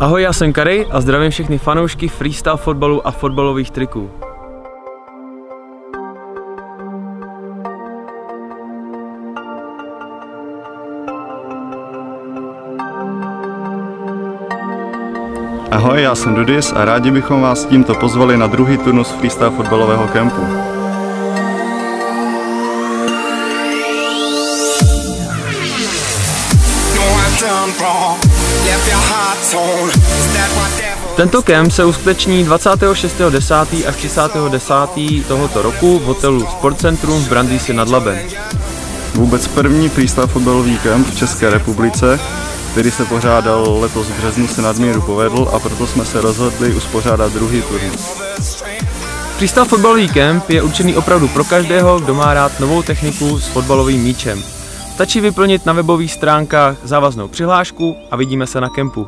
Ahoj, já jsem Kári a zdravím všechny fanoušky freestyle fotbalu a fotbalových triků. Ahoj, já jsem Dudis a rádi bychom vás tímto pozvali na druhý turnus freestyle fotbalového kempu. Tento kemp se uskuteční 26.10. až 30.10. tohoto roku v hotelu Sportcentrum v Brandýsi nad Labem. Vůbec první freestyle fotbalový kemp v České republice, který se pořádal letos v březnu, se nadmíru povedl, a proto jsme se rozhodli uspořádat druhý turnus. Freestyle fotbalový kemp je určený opravdu pro každého, kdo má rád novou techniku s fotbalovým míčem. Stačí vyplnit na webových stránkách závaznou přihlášku a vidíme se na kempu.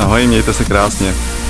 Ahoj, mějte se krásně.